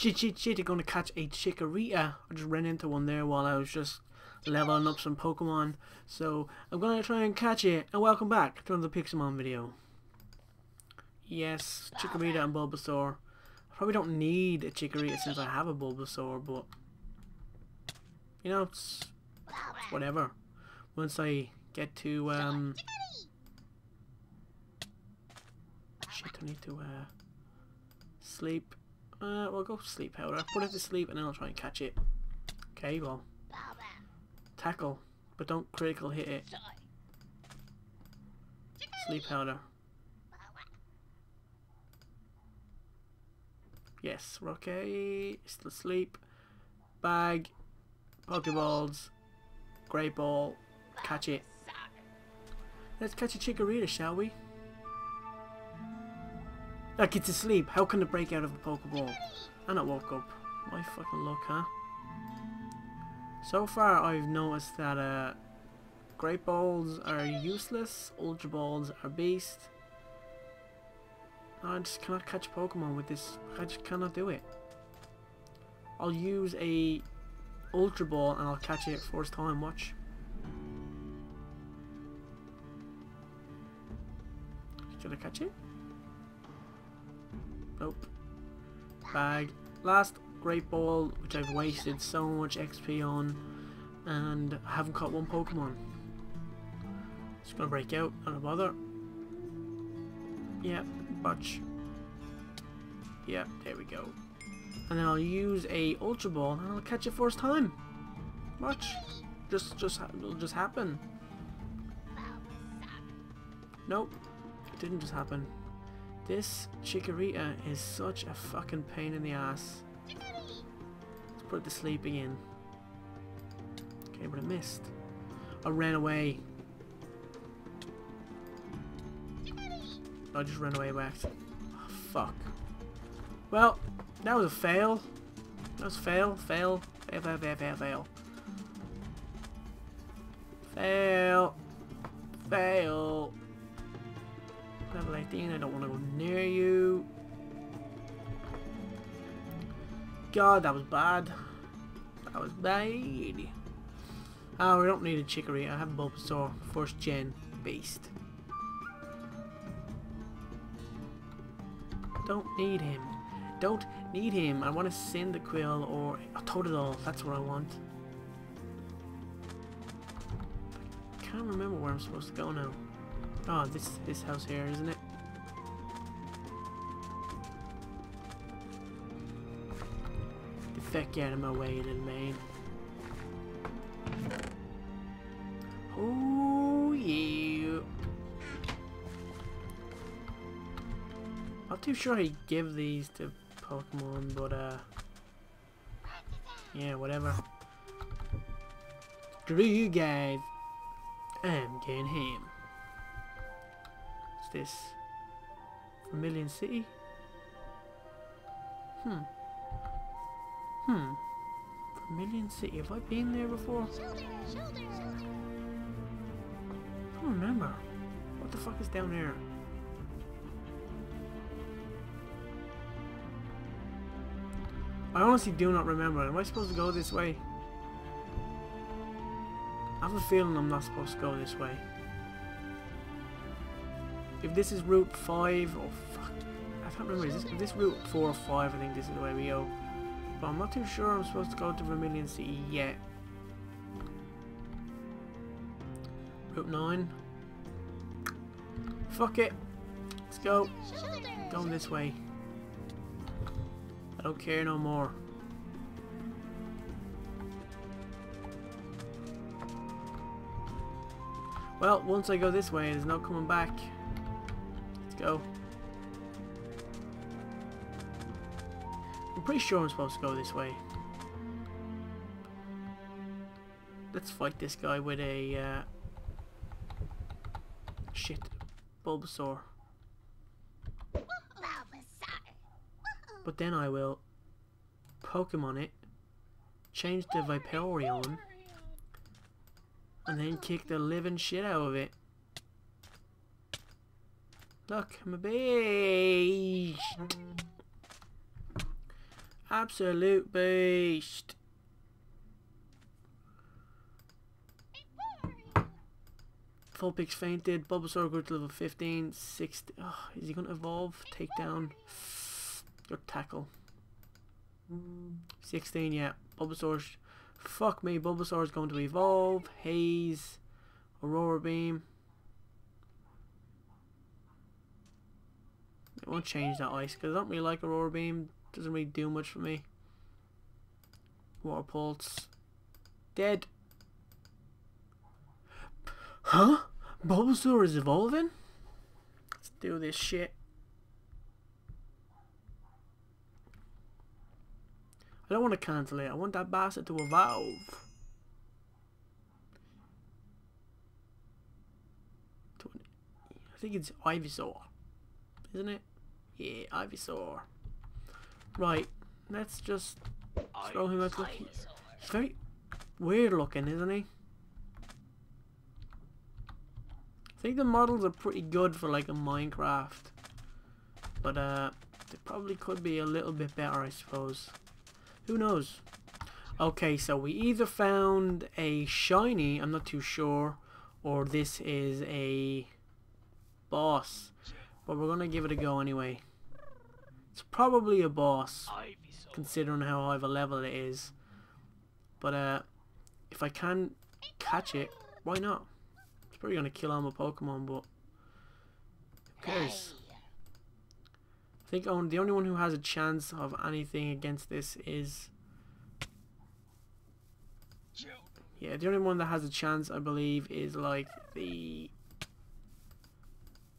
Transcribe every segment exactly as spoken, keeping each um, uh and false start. Shit, shit, shit, you're going to catch a Chikorita. I just ran into one there while I was just leveling up some Pokemon. So I'm going to try and catch it. And welcome back to another Pixelmon video. Yes, Chikorita and Bulbasaur. I probably don't need a Chikorita since I have a Bulbasaur, but you know, it's, it's whatever. Once I get to, um... shit, I need to, uh... sleep. Uh, we'll go sleep powder. Put it to sleep and then I'll try and catch it. Okay, well. Tackle. But don't critical hit it. Sleep powder. Yes, we're okay. Still asleep. Bag. Pokeballs. Great ball. Catch it. Let's catch a Chikorita, shall we? Like, it's asleep. How can it break out of a Pokeball? And it woke up. My fucking luck, huh? So far, I've noticed that uh, Great Balls are useless. Ultra Balls are beast. I just cannot catch Pokemon with this. I just cannot do it. I'll use a Ultra Ball and I'll catch it first time. Watch. Should I catch it? Nope. Bag. Last Great Ball, which I've wasted so much X P on, and I haven't caught one Pokemon. It's gonna break out, not a bother. Yep, botch. Yep, there we go. And then I'll use a Ultra Ball and I'll catch it first time. Watch. Just, just, it'll just happen. Nope, it didn't just happen. This Chikorita is such a fucking pain in the ass. Let's put it to sleep again. Okay, but I missed. I ran away. I just ran away back. Oh, fuck. Well, that was a fail. That was fail, fail, fail, fail, fail, fail, fail. Fail. Fail. Level eighteen, I don't want to go near you. God, that was bad. That was bad. Oh, we don't need a Chikorita. I have Bulbasaur, first gen, beast. Don't need him. Don't need him. I want a Cyndaquil or a Totodile. That's what I want. I can't remember where I'm supposed to go now. Oh, this this house here, isn't it? The fuck out of my way, little man. Oh yeah. Not too sure I give these to Pokemon, but uh, yeah, whatever. Screw you guys. I'm getting him. This Vermilion City. Hmm. Hmm. Vermilion City. Have I been there before? Shoulder, shoulder, shoulder. I don't remember. What the fuck is down there? I honestly do not remember. Am I supposed to go this way? I have a feeling I'm not supposed to go this way. If this is Route five or fuck, I can't remember, is this, is this Route four or five, I think this is the way we go. But I'm not too sure I'm supposed to go to Vermilion City yet. Route nine. Fuck it. Let's go. Going this way. I don't care no more. Well, once I go this way, there's no coming back. Go. I'm pretty sure I'm supposed to go this way. Let's fight this guy with a uh, shit Bulbasaur. But then I will Pokemon it, change to Vaporeon, and then kick the living shit out of it. Look, I'm a beast. Absolute beast. Vulpix fainted. Bulbasaur grew to level fifteen. sixty. Oh, is he going to evolve? Takedown. Your tackle. sixteen, yeah. Bulbasaur's... Fuck me. Bulbasaur's going to evolve. Haze. Aurora Beam. It won't change that ice because I don't really like Aurora Beam. Doesn't really do much for me. Water Pulse. Dead. Huh? Bulbasaur is evolving? Let's do this shit. I don't want to cancel it. I want that bastard to evolve. I think it's Ivysaur. Isn't it? Yeah, Ivysaur. Right. Let's just throw him out. He's very weird looking, isn't he? I think the models are pretty good for like a Minecraft, but uh, they probably could be a little bit better, I suppose. Who knows? Okay, so we either found a shiny, I'm not too sure, or this is a boss, but we're gonna give it a go anyway. It's probably a boss, considering how high of a level it is, but uh, if I can catch it, why not? Probably gonna kill all my Pokemon, but who cares? Hey. I think on, the only one who has a chance of anything against this is yeah. The only one that has a chance, I believe, is like the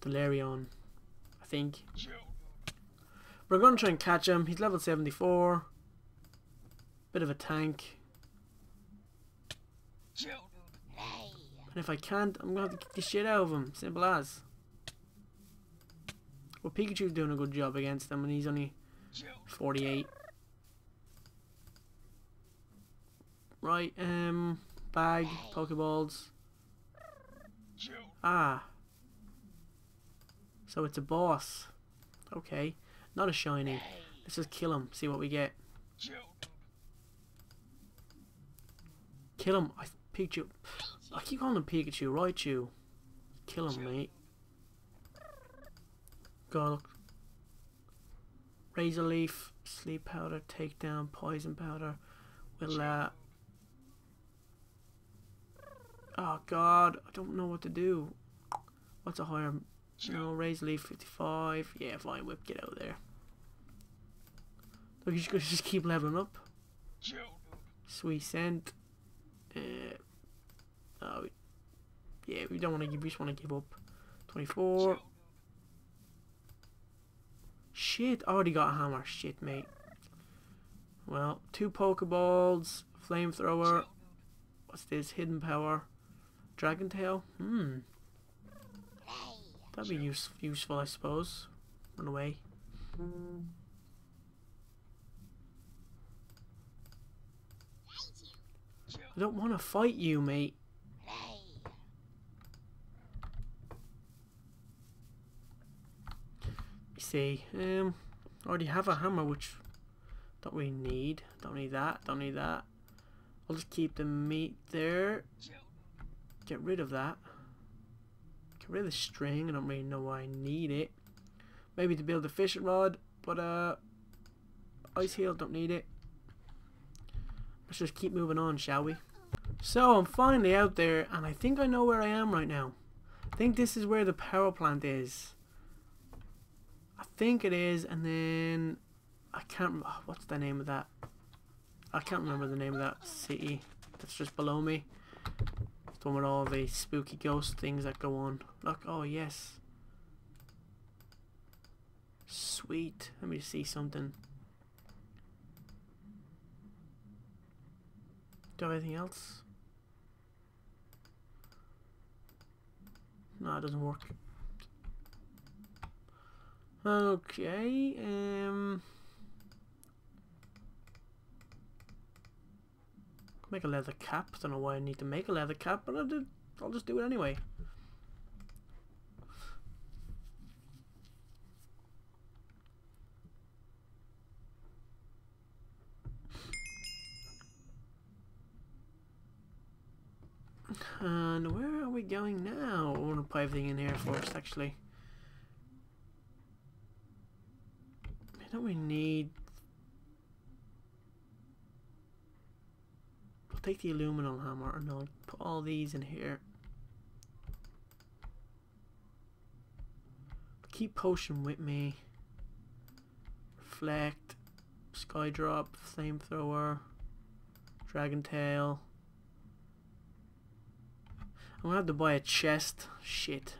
Galarian. I think we're gonna try and catch him. He's level seventy-four. Bit of a tank. And if I can't, I'm going to have to kick the shit out of him. Simple as. Well, Pikachu's doing a good job against him, and he's only forty-eight. Right, um, bag, Pokeballs. Ah. So it's a boss. Okay. Not a shiny. Let's just kill him, see what we get. Kill him. I, Pikachu. I keep calling him Pikachu, Raichu. Kill him, mate. God, look. Razor Leaf, Sleep Powder, Takedown, Poison Powder. We'll, uh... Oh, God. I don't know what to do. What's a higher... No, Razor Leaf, fifty-five. Yeah, fine, Whip, get out of there. Look, you should just keep leveling up. Sweet Scent. Uh... Uh, yeah, we don't want to give. We just want to give up. Twenty-four. Shit! I already got a hammer. Shit, mate. Well, two Pokeballs, Flamethrower. What's this? Hidden Power, Dragon Tail. Hmm. That'd be use useful, I suppose. Run away. I don't want to fight you, mate. See, um, I already have a hammer, which don't we need? Don't need that. Don't need that. I'll just keep the meat there. Get rid of that. Get rid of the string. I don't really know why I need it. Maybe to build a fishing rod, but uh, ice heel. Don't need it. Let's just keep moving on, shall we? So I'm finally out there, and I think I know where I am right now. I think this is where the power plant is. I think it is, and then I can't. Oh, what's the name of that? I can't remember the name of that city that's just below me. It's the one with all the spooky ghost things that go on. Look, oh yes, sweet. Let me see something. Do I have anything else? No, it doesn't work. Okay, um... make a leather cap. Don't know why I need to make a leather cap, but I'll, do, I'll just do it anyway. And where are we going now? I want to put everything in here first, actually. I don't really need... I'll take the aluminum hammer and I'll put all these in here. Keep potion with me. Reflect, sky drop, flamethrower, dragon tail. I'm gonna have to buy a chest. Shit.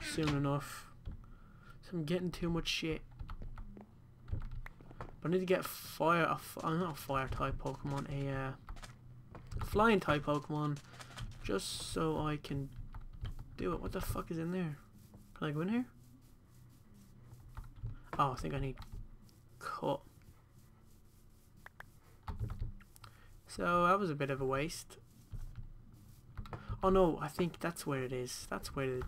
Soon enough. So I'm getting too much shit. But I need to get fire. A f I'm not a fire type Pokemon. A uh, flying type Pokemon, just so I can do it. What the fuck is in there? Can I go in here? Oh, I think I need cut. So that was a bit of a waste. Oh no, I think that's where it is. That's where the,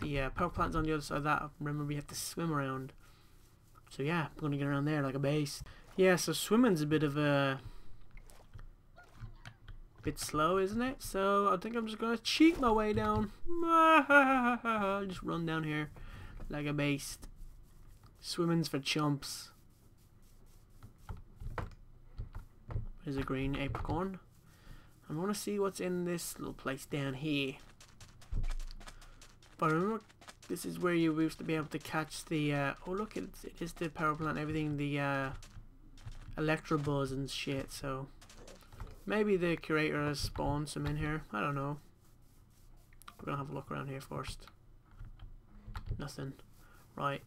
the uh, power plant's on the other side of that. Remember, we have to swim around. So yeah, I'm gonna get around there like a base. Yeah, so swimming's a bit of a... bit slow, isn't it? So I think I'm just gonna cheat my way down. Just run down here like a base. Swimming's for chumps. There's a green apricorn. I want to see what's in this little place down here. But remember, this is where you used to be able to catch the... Uh, oh look, it's, it is the power plant, everything, the uh, Electrabuzz and shit, so... Maybe the curator has spawned some in here. I don't know. We're gonna have a look around here first. Nothing. Right.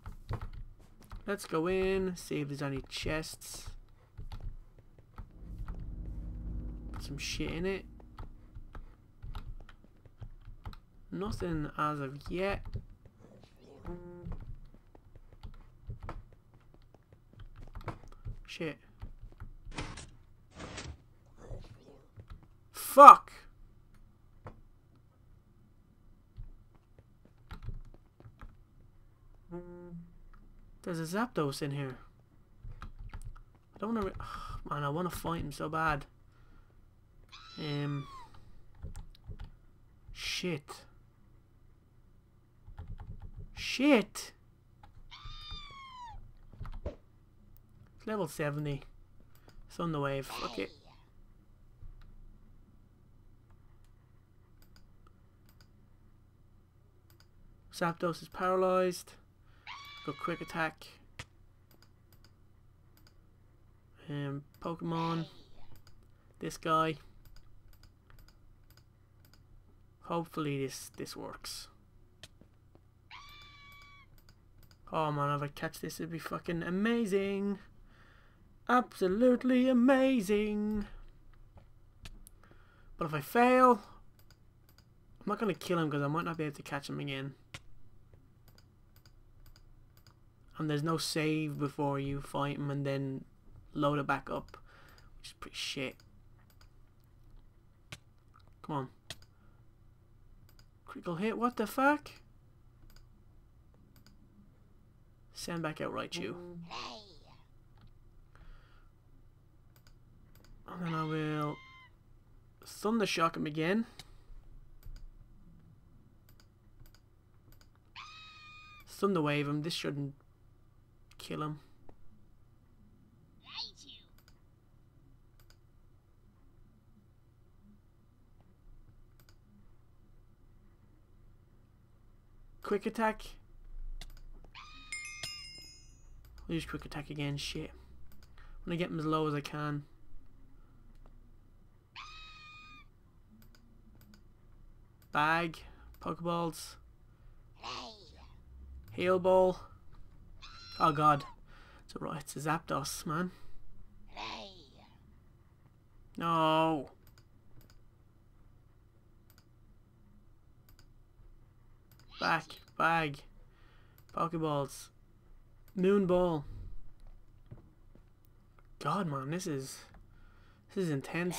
Let's go in, see if there's any chests. Put some shit in it. Nothing as of yet. Shit. Fuck! There's a Zapdos in here. I don't wanna... Oh, man, I wanna fight him so bad. Um... Shit. Shit! It's level seventy. Thunder Wave. Fuck it. Zapdos is paralyzed. Go quick attack. Um, Pokemon. This guy. Hopefully this this works. Oh man, if I catch this, it'd be fucking amazing. Absolutely amazing. But if I fail, I'm not gonna kill him because I might not be able to catch him again. And there's no save before you fight him and then load it back up, which is pretty shit. Come on. Critical hit, what the fuck? Send back out Raichu. And then I will Thunder Shock him again. Thunder Wave him, this shouldn't kill him. Quick attack. I'll use quick attack again. Shit. I'm gonna get him as low as I can. Bag. Pokeballs. Heal Ball. Oh god, it's alright, it's a Zapdos, man. No! Back, bag, Pokeballs, Moon Ball. God man, this is, this is intense.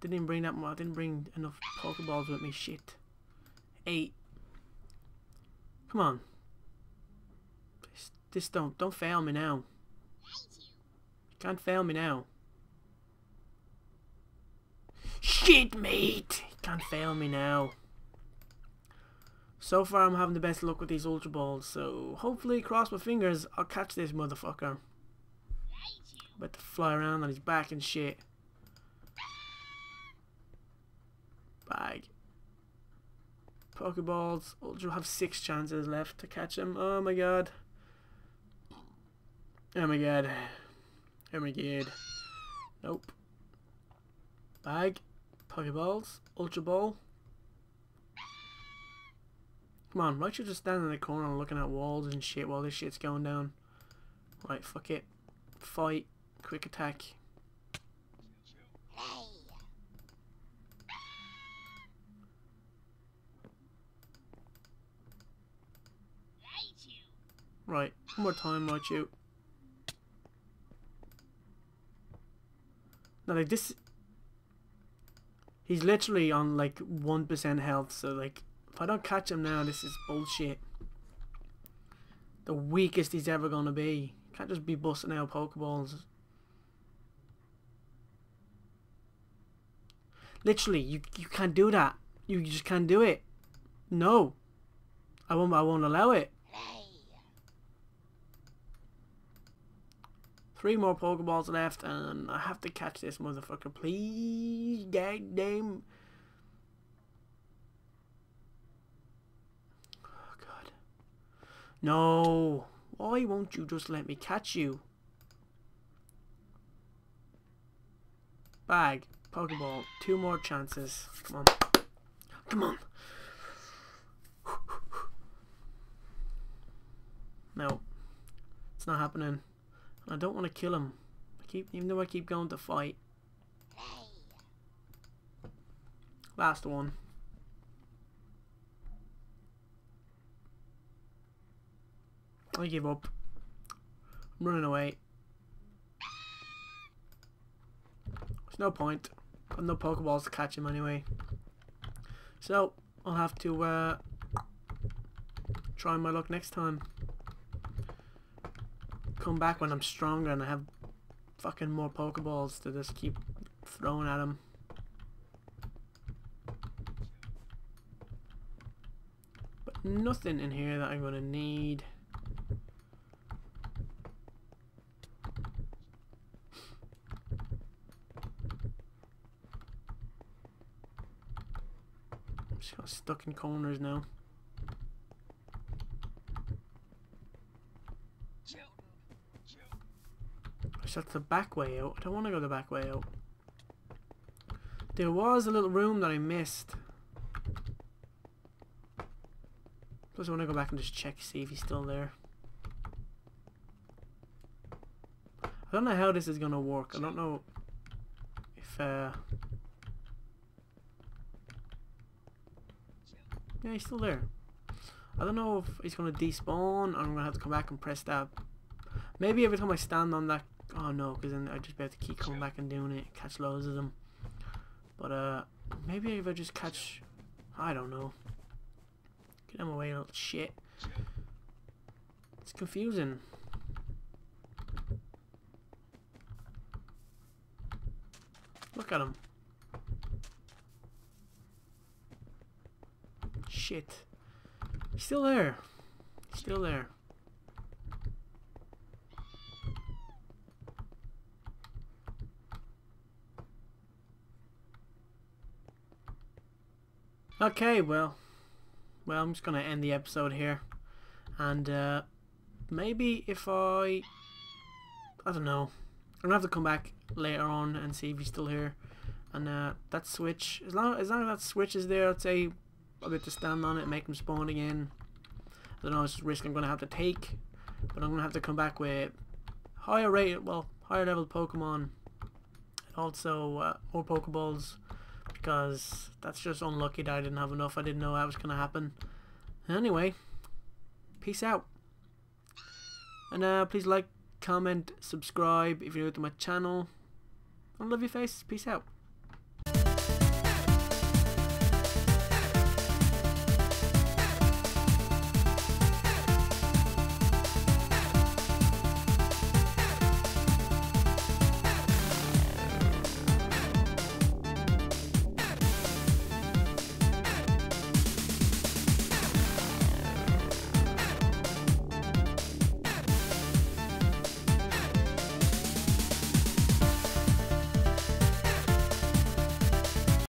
Didn't even bring that much, I didn't bring enough Pokeballs with me, shit. Eight. Come on. This don't don't fail me now. You can't fail me now. Shit, mate! You can't fail me now. So far I'm having the best luck with these Ultra Balls, so hopefully, cross my fingers, I'll catch this motherfucker. About to fly around on his back and shit. Bag. Pokeballs. Ultra have six chances left to catch them. Oh my god. Oh my god. Oh my god. Nope. Bag. Pokeballs. Ultra Ball. Come on, why should I just stand in the corner looking at walls and shit while this shit's going down? Right, fuck it. Fight. Quick attack. Right, one more time, Raichu. Now, like, this... He's literally on, like, one percent health, so, like, if I don't catch him now, this is bullshit. The weakest he's ever gonna be. Can't just be busting out Pokeballs. Literally, you, you can't do that. You just can't do it. No. I won't, I won't allow it. Three more Pokeballs left, and I have to catch this motherfucker, please. God damn. Oh god. No. Why won't you just let me catch you? Bag. Pokeball. Two more chances. Come on. Come on. No. It's not happening. I don't want to kill him. I keep, even though I keep going to fight. Last one. I give up. I'm running away. There's no point. I've no Pokeballs to catch him anyway. So I'll have to uh, try my luck next time. Come back when I'm stronger and I have fucking more Pokeballs to just keep throwing at him. But nothing in here that I'm gonna need. I'm just kinda stuck in corners now. That's the back way out. I don't want to go the back way out. There was a little room that I missed. Plus I want to go back and just check, see if he's still there. I don't know how this is going to work. I don't know if... Uh... Yeah, he's still there. I don't know if he's going to despawn or I'm going to have to come back and press that. Maybe every time I stand on that... Oh no, because then I just be able to keep coming back and doing it, catch loads of them. But uh, maybe if I just catch, I don't know. Get them away, little shit. It's confusing. Look at him. Shit. He's still there. He's still there. Okay, well, well, I'm just gonna end the episode here, and uh, maybe if I, I don't know, I'm gonna have to come back later on and see if he's still here, and uh, that switch, as long as long as that switch is there, I'd say I'll be able to stand on it and make him spawn again. I don't know, it's a risk I'm gonna have to take, but I'm gonna have to come back with higher rate, well, higher level Pokemon, and also uh, more Pokeballs. Because that's just unlucky that I didn't have enough. I didn't know that was going to happen. Anyway, peace out. And uh, please like, comment, subscribe if you're new to my channel. I love your face. Peace out.